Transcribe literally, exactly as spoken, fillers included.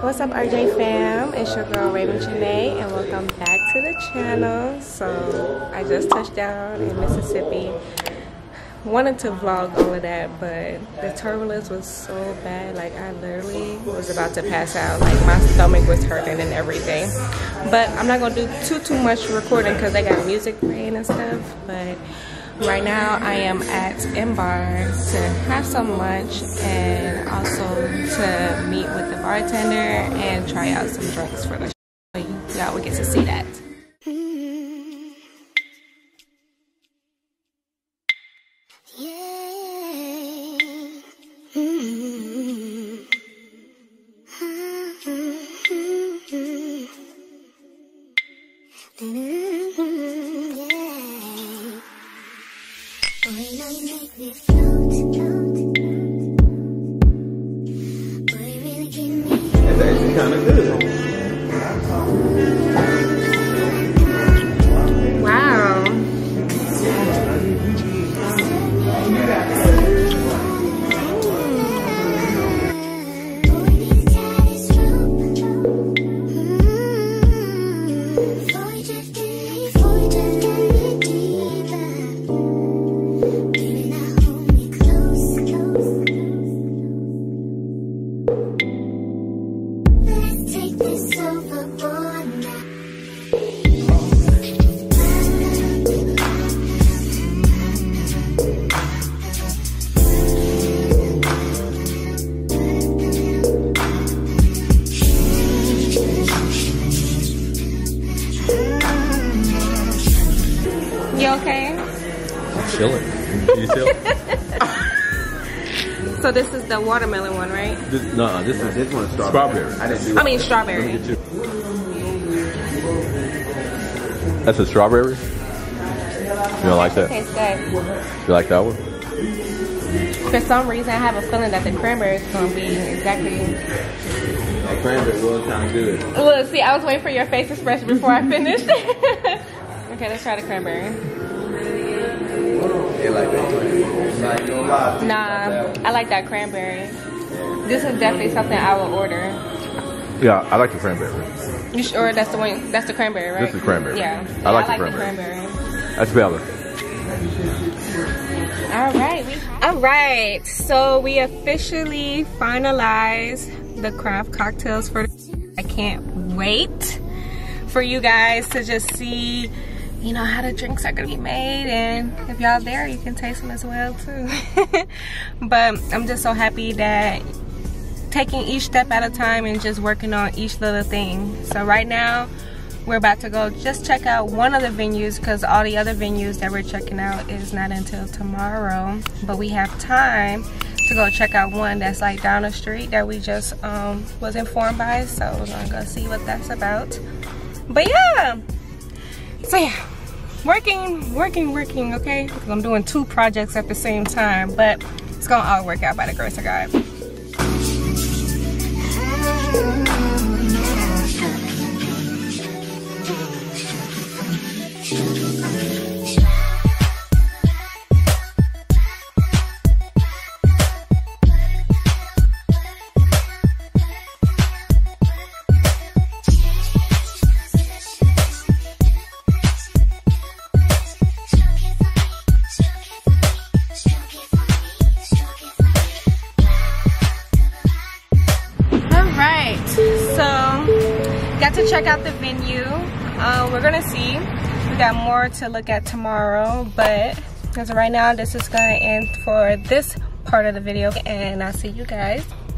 What's up, R J fam? It's your girl Raven Janae, and welcome back to the channel. So I just touched down in Mississippi. Wanted to vlog all of that, but the turbulence was so bad. Like, I literally was about to pass out. Like, my stomach was hurting and everything. But I'm not gonna do too too much recording because I got music playing and stuff. But right now I am at M-Bar to have some lunch and also to meet with the bartender and try out some drinks for the show. Y'all will get to see that. Kind of good. Wow. Chilling. You chill? So this is the watermelon one, right? This, no, this is this one's strawberry. strawberry. I didn't do I mean strawberry. That's a strawberry? You don't like that? It tastes good. You like that one? For some reason, I have a feeling that the cranberry is gonna be exactly. That cranberry will sound good. Look, see, I was waiting for your face expression before I finished. Okay, let's try the cranberry. Nah, I like that cranberry. This is definitely something I would order. Yeah, I like the cranberry. You sure that's the one? That's the cranberry, right? This is cranberry. Yeah, yeah I, like I like the cranberry. The cranberry. That's better. All right. We All right. So we officially finalized the craft cocktails for. I can't wait for you guys to just see, you know, how the drinks are gonna be made, and if y'all there you can taste them as well too. But I'm just so happy that taking each step at a time and just working on each little thing. So right now we're about to go just check out one of the venues because all the other venues that we're checking out is not until tomorrow, but we have time to go check out one that's like down the street that we just um was informed by, so we're gonna go see what that's about. But yeah, so yeah, working, working, working, okay? Because I'm doing two projects at the same time, but it's gonna all work out by the grace of God. To check out the venue, uh, we're gonna see. We got more to look at tomorrow, but as of right now, this is gonna end for this part of the video, and I'll see you guys